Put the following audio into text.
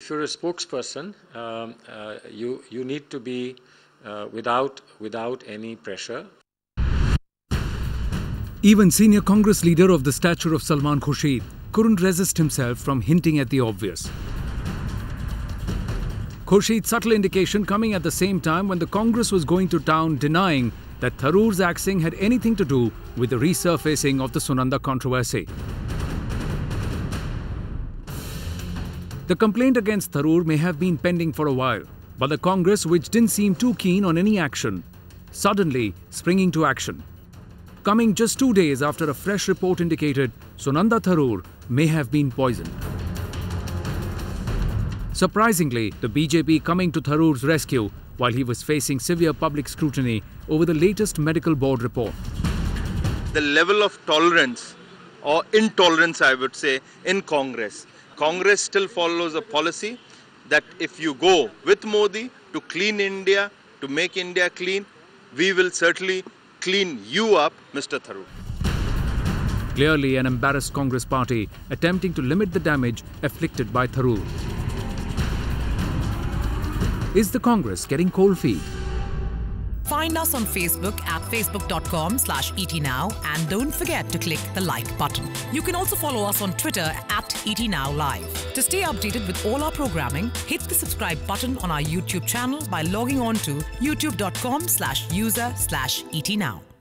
If you're a spokesperson, you need to be without any pressure. Even senior Congress leader of the stature of Salman Khursheed couldn't resist himself from hinting at the obvious. Khursheed's subtle indication coming at the same time when the Congress was going to town denying that Tharoor's axing had anything to do with the resurfacing of the Sunanda controversy. The complaint against Tharoor may have been pending for a while, but the Congress, which didn't seem too keen on any action, suddenly springing to action. Coming just 2 days after a fresh report indicated Sunanda Tharoor may have been poisoned. Surprisingly, the BJP coming to Tharoor's rescue while he was facing severe public scrutiny over the latest medical board report. The level of tolerance or intolerance, I would say, in Congress still follows a policy that if you go with Modi to clean India, to make India clean, we will certainly clean you up, Mr. Tharoor. Clearly an embarrassed Congress party attempting to limit the damage afflicted by Tharoor. Is the Congress getting cold feet? Find us on Facebook at facebook.com/ETNow and don't forget to click the like button. You can also follow us on Twitter at ETNowLive. To stay updated with all our programming, hit the subscribe button on our YouTube channel by logging on to youtube.com/user/ETNow.